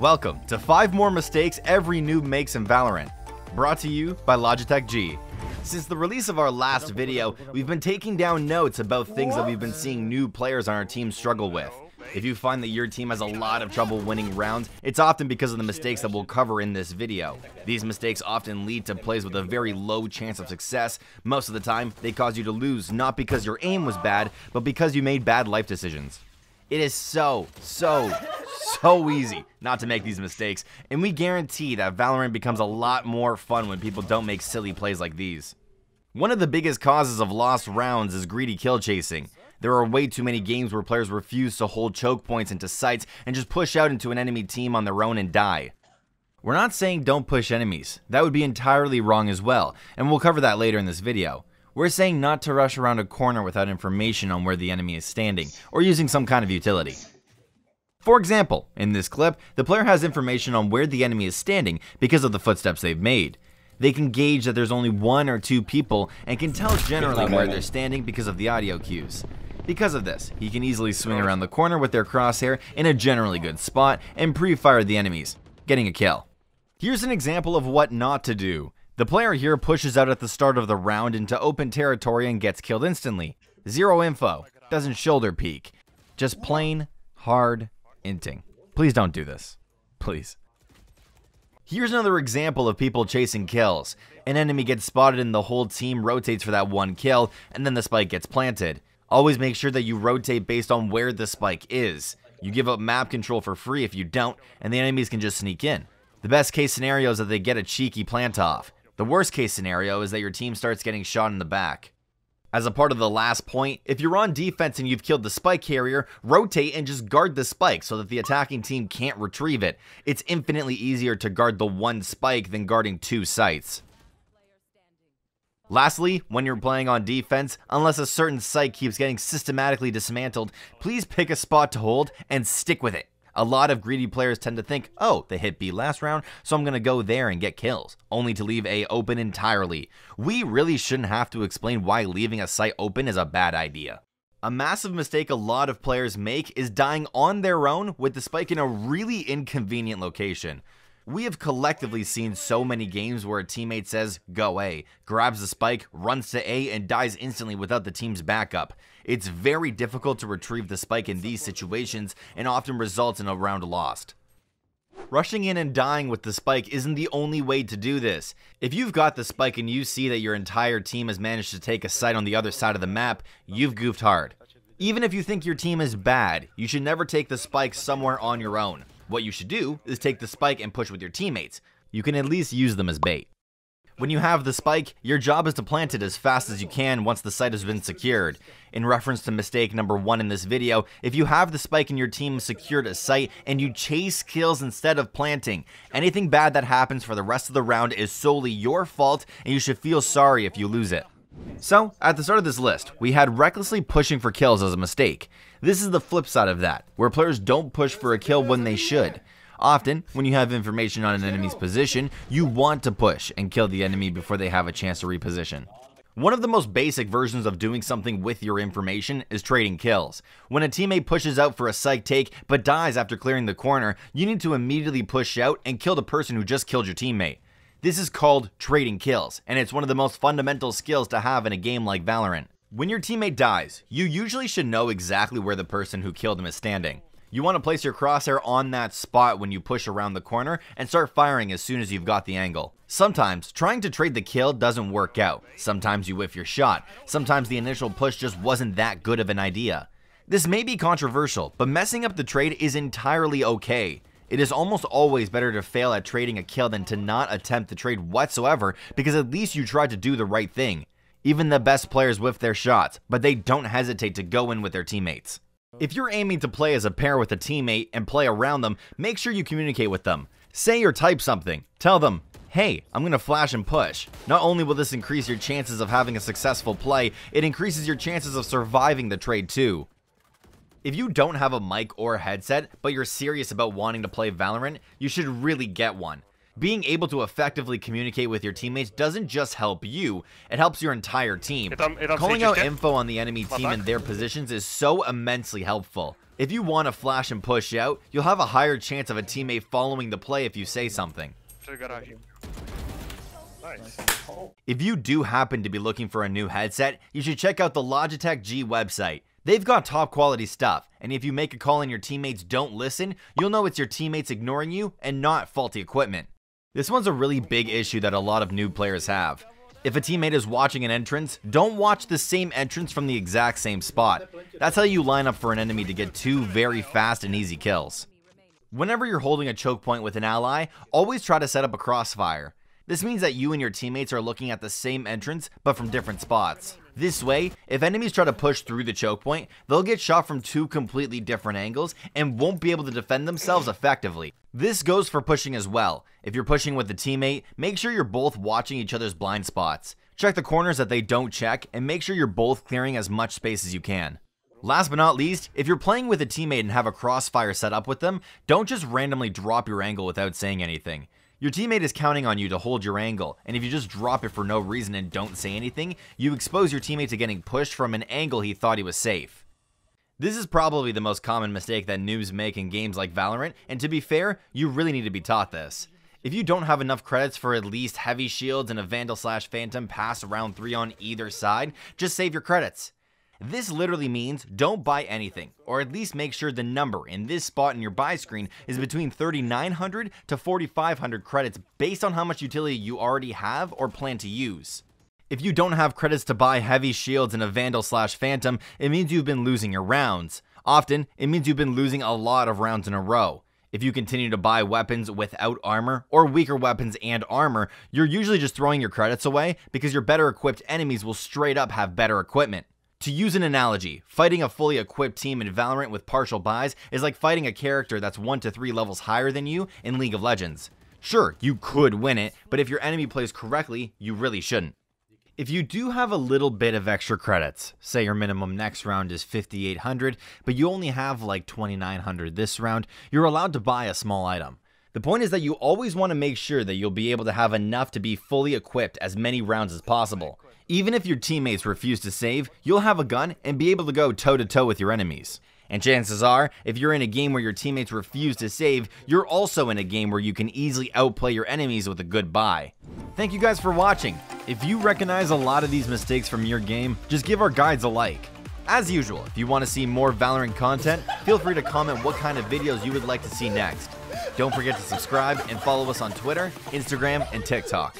Welcome to 5 more mistakes every noob makes in Valorant, brought to you by Logitech G. Since the release of our last video, we've been taking down notes about things that we've been seeing noob players on our team struggle with. If you find that your team has a lot of trouble winning rounds, it's often because of the mistakes that we'll cover in this video. These mistakes often lead to plays with a very low chance of success. Most of the time, they cause you to lose, not because your aim was bad, but because you made bad life decisions. It is so easy not to make these mistakes, and we guarantee that Valorant becomes a lot more fun when people don't make silly plays like these. One of the biggest causes of lost rounds is greedy kill chasing. There are way too many games where players refuse to hold choke points into sights and just push out into an enemy team on their own and die. We're not saying don't push enemies, that would be entirely wrong as well, and we'll cover that later in this video. We're saying not to rush around a corner without information on where the enemy is standing, or using some kind of utility. For example, in this clip, the player has information on where the enemy is standing because of the footsteps they've made. They can gauge that there's only 1 or 2 people and can tell generally where they're standing because of the audio cues. Because of this, he can easily swing around the corner with their crosshair in a generally good spot and pre-fire the enemies, getting a kill. Here's an example of what not to do. The player here pushes out at the start of the round into open territory and gets killed instantly. Zero info, doesn't shoulder peek, just plain, hard inting. Please don't do this, please. Here's another example of people chasing kills. An enemy gets spotted and the whole team rotates for that 1 kill, and then the spike gets planted. Always make sure that you rotate based on where the spike is. You give up map control for free if you don't, and the enemies can just sneak in. The best case scenario is that they get a cheeky plant off. The worst case scenario is that your team starts getting shot in the back. As a part of the last point, if you're on defense and you've killed the spike carrier, rotate and just guard the spike so that the attacking team can't retrieve it. It's infinitely easier to guard the 1 spike than guarding 2 sites. Lastly, when you're playing on defense, unless a certain site keeps getting systematically dismantled, please pick a spot to hold and stick with it. A lot of greedy players tend to think, oh, they hit B last round, so I'm going to go there and get kills, only to leave A open entirely. We really shouldn't have to explain why leaving a site open is a bad idea. A massive mistake a lot of players make is dying on their own with the spike in a really inconvenient location. We have collectively seen so many games where a teammate says, go A, grabs the spike, runs to A, and dies instantly without the team's backup. It's very difficult to retrieve the spike in these situations and often results in a round lost. Rushing in and dying with the spike isn't the only way to do this. If you've got the spike and you see that your entire team has managed to take a site on the other side of the map, you've goofed hard. Even if you think your team is bad, you should never take the spike somewhere on your own. What you should do is take the spike and push with your teammates. You can at least use them as bait. When you have the spike, your job is to plant it as fast as you can once the site has been secured. In reference to mistake number 1 in this video, if you have the spike and your team secured a site and you chase kills instead of planting, anything bad that happens for the rest of the round is solely your fault, and you should feel sorry if you lose it. So, at the start of this list, we had recklessly pushing for kills as a mistake. This is the flip side of that, where players don't push for a kill when they should. Often, when you have information on an enemy's position, you want to push and kill the enemy before they have a chance to reposition. One of the most basic versions of doing something with your information is trading kills. When a teammate pushes out for a psych take but dies after clearing the corner, you need to immediately push out and kill the person who just killed your teammate. This is called trading kills, and it's one of the most fundamental skills to have in a game like Valorant. When your teammate dies, you usually should know exactly where the person who killed him is standing. You want to place your crosshair on that spot when you push around the corner and start firing as soon as you've got the angle. Sometimes, trying to trade the kill doesn't work out. Sometimes you whiff your shot. Sometimes the initial push just wasn't that good of an idea. This may be controversial, but messing up the trade is entirely okay. It is almost always better to fail at trading a kill than to not attempt the trade whatsoever, because at least you tried to do the right thing. Even the best players whiff their shots, but they don't hesitate to go in with their teammates. If you're aiming to play as a pair with a teammate and play around them, make sure you communicate with them. Say or type something. Tell them, hey, I'm going to flash and push. Not only will this increase your chances of having a successful play, it increases your chances of surviving the trade too. If you don't have a mic or headset, but you're serious about wanting to play Valorant, you should really get one. Being able to effectively communicate with your teammates doesn't just help you, it helps your entire team. Calling out info on the enemy team and their positions is so immensely helpful. If you want to flash and push out, you'll have a higher chance of a teammate following the play if you say something. Nice. If you do happen to be looking for a new headset, you should check out the Logitech G website. They've got top quality stuff, and if you make a call and your teammates don't listen, you'll know it's your teammates ignoring you and not faulty equipment. This one's a really big issue that a lot of new players have. If a teammate is watching an entrance, don't watch the same entrance from the exact same spot. That's how you line up for an enemy to get two very fast and easy kills. Whenever you're holding a choke point with an ally, always try to set up a crossfire. This means that you and your teammates are looking at the same entrance, but from different spots. This way, if enemies try to push through the choke point, they'll get shot from two completely different angles and won't be able to defend themselves effectively. This goes for pushing as well. If you're pushing with a teammate, make sure you're both watching each other's blind spots. Check the corners that they don't check, and make sure you're both clearing as much space as you can. Last but not least, if you're playing with a teammate and have a crossfire set up with them, don't just randomly drop your angle without saying anything. Your teammate is counting on you to hold your angle, and if you just drop it for no reason and don't say anything, you expose your teammate to getting pushed from an angle he thought he was safe. This is probably the most common mistake that noobs make in games like Valorant, and to be fair, you really need to be taught this. If you don't have enough credits for at least heavy shields and a Vandal/Phantom pass round 3 on either side, just save your credits. This literally means don't buy anything, or at least make sure the number in this spot in your buy screen is between 3,900 to 4,500 credits based on how much utility you already have or plan to use. If you don't have credits to buy heavy shields and a Vandal/Phantom, it means you've been losing your rounds. Often, it means you've been losing a lot of rounds in a row. If you continue to buy weapons without armor, or weaker weapons and armor, you're usually just throwing your credits away because your better equipped enemies will straight up have better equipment. To use an analogy, fighting a fully equipped team in Valorant with partial buys is like fighting a character that's 1 to 3 levels higher than you in League of Legends. Sure, you could win it, but if your enemy plays correctly, you really shouldn't. If you do have a little bit of extra credits, say your minimum next round is 5,800, but you only have like 2,900 this round, you're allowed to buy a small item. The point is that you always want to make sure that you'll be able to have enough to be fully equipped as many rounds as possible. Even if your teammates refuse to save, you'll have a gun and be able to go toe-to-toe with your enemies. And chances are, if you're in a game where your teammates refuse to save, you're also in a game where you can easily outplay your enemies with a good buy. Thank you guys for watching. If you recognize a lot of these mistakes from your game, just give our guides a like. As usual, if you want to see more Valorant content, feel free to comment what kind of videos you would like to see next. Don't forget to subscribe and follow us on Twitter, Instagram, and TikTok.